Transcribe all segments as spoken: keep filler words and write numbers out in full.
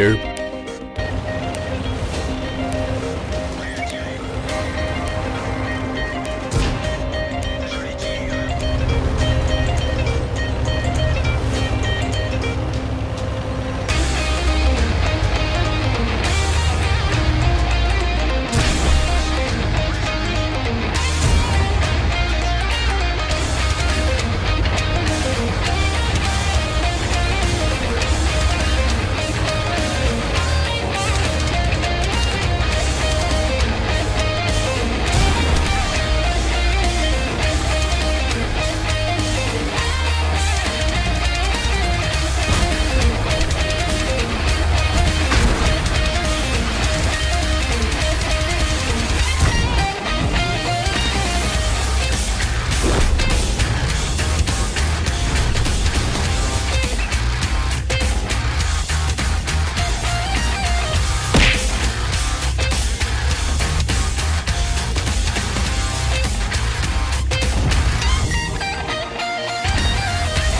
here.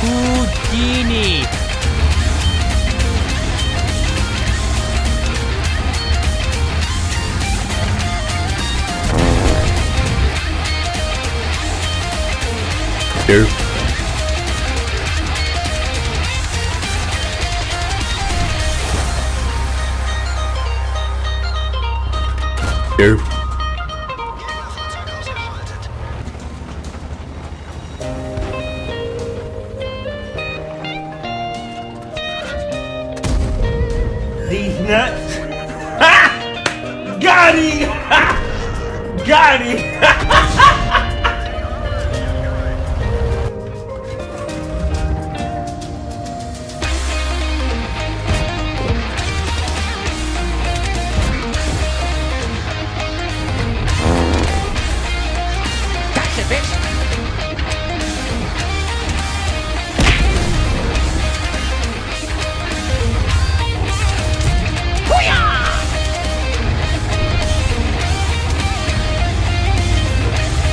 Houdini. Here. Here. These nuts. Ha! Got him! Ha! Got him! Gotcha, bitch!